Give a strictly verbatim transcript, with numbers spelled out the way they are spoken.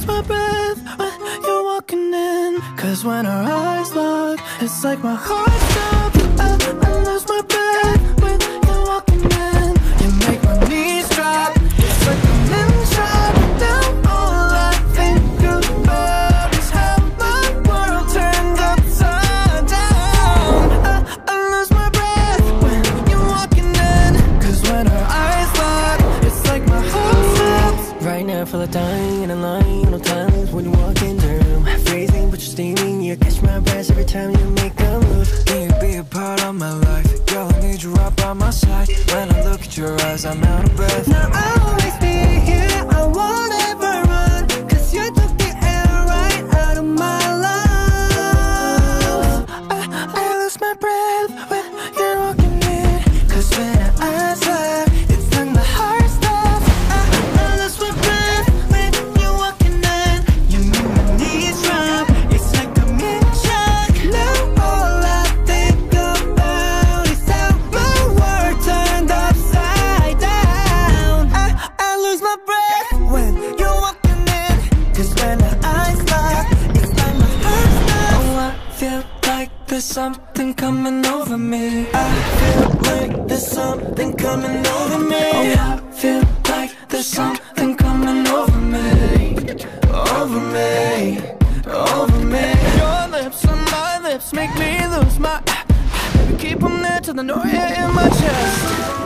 lose my breath when you're walking in, 'cause when our eyes lock, it's like my heart stops. I, I lose my breath when you're walking in. You make my knees drop, it's like I'm in shock. Now all I think about is how my world turned upside down. I, I lose my breath when you're walking in, 'cause when our eyes lock, it's like my heart stops. Right now I feel like dying in a line. No times when you walk in the room, freezing but you're steaming. You catch my breath every time you make a move. Part of my life, girl, I need you right by my side. When I look at your eyes, I'm out of breath. Now I'll always be here, I won't ever run, 'cause you took the air right out of my life. I, I lose my breath when you're walking in, 'cause when I swear, it's like my heart stops. I, I lose my breath when you're walking in. You make my knees drop, it's like I'm in shock. Now all I there's something coming over me. I feel like there's something coming over me. Oh, I feel like there's something coming over me. Over me, over me. Your lips on my lips make me lose my. Keep them there till the noise in my chest.